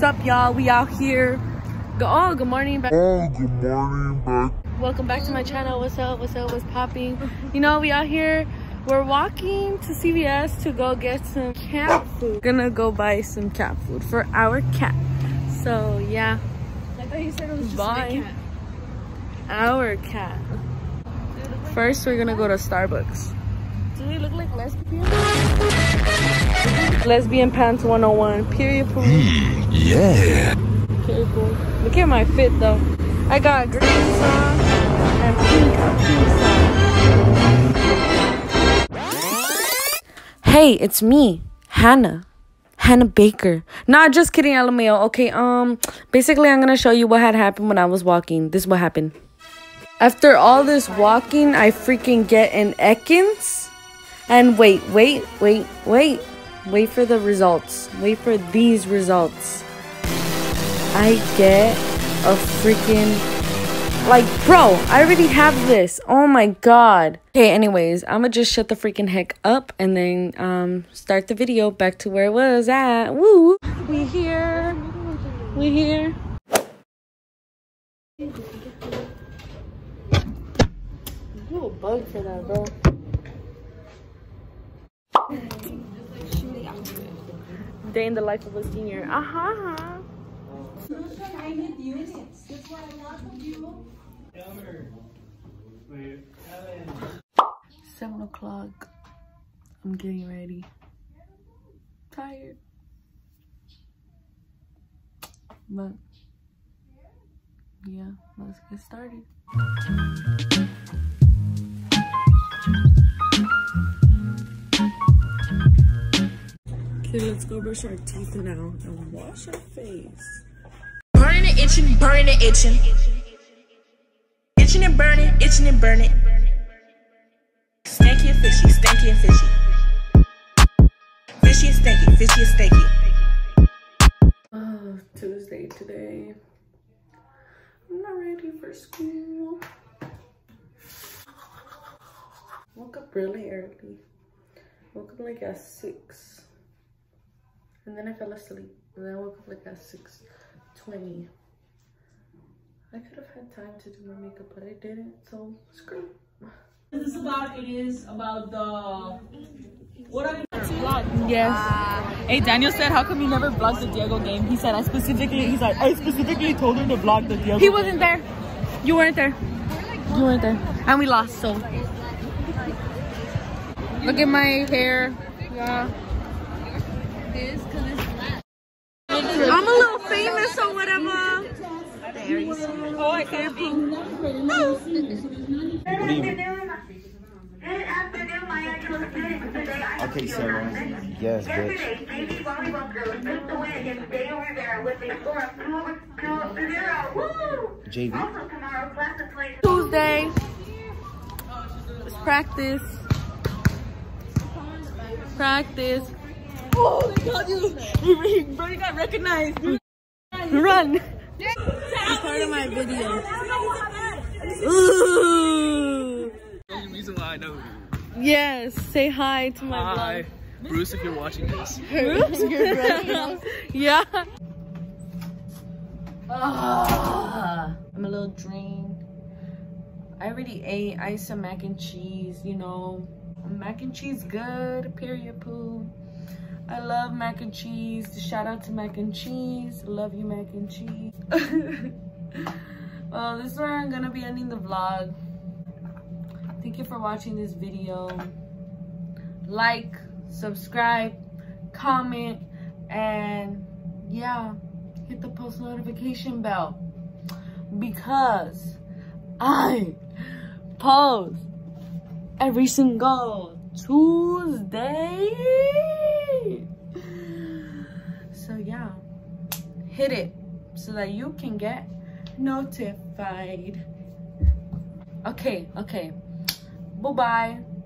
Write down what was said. What's up, y'all? We out here. Good morning back. Welcome back to my channel. What's up? What's up? What's popping? You know, we out here. We're walking to CVS to go get some cat food. Gonna go buy some cat food for our cat. So yeah. I thought you said it was just my cat. Our cat. First, we're gonna go to Starbucks. Do we look like lesbian? Lesbian pants 101. Period pool. Yeah. Period pool. Look at my fit though. I got green sauce and pink sauce. Hey, it's me, Hannah Baker. Nah, just kidding, Elomeo. Okay, basically I'm gonna show you what had happened when I was walking. This is what happened. After all this walking, I freaking get an Ekans. And wait for the results. Wait for these results. I get a freaking, like, bro, I already have this. Oh my god. Okay, anyways, I'm gonna just shut the freaking heck up and then start the video back to where it was at. Woo! We here. You a bug for that, bro. Day in the life of a senior. I need units. That's why I love you. 7 o'clock. I'm getting ready. Tired. But yeah, let's get started. Okay, let's go brush our teeth now and wash our face. Burning and itching, burning and itching. Itching and burning, itching and burning. Stanky and fishy, stanky and fishy. Fishy and stanky, fishy and stanky. Oh, Tuesday today. I'm not ready for school. Woke up really early. Woke up like at 6. And then I fell asleep. And then I woke up like at 6:20. I could have had time to do my makeup, but I didn't, so screw. What is this about? It is about the... What are you vlog? Yes. Hey, Daniel said, how come you never vlogged the Diego game? He said, I specifically told him to vlog the Diego game. He wasn't there. You weren't there. You weren't there. And we lost, so. Look at my hair. Yeah. I'm a little famous or whatever. Oh, I can't be. Okay, Sarah. Yes, bitch. JV. Tuesday. It's practice. Oh, they got you. He already got recognized. Run. It's part of my video. Ooh. The only reason why I know. Yes, say hi to my vlog. Hi. Bruce, if you're watching this. Bruce, you're watching this. Yeah. I'm a little drained. I already ate. I ate some mac and cheese, you know. Mac and cheese good, period poo. I love mac and cheese. Shout out to mac and cheese. Love you, mac and cheese. Well, this is where I'm gonna be ending the vlog. Thank you for watching this video. Like, subscribe, comment, and yeah, hit the post notification bell because I post every single Tuesday. So yeah, hit it so that you can get notified. Okay, bye-bye.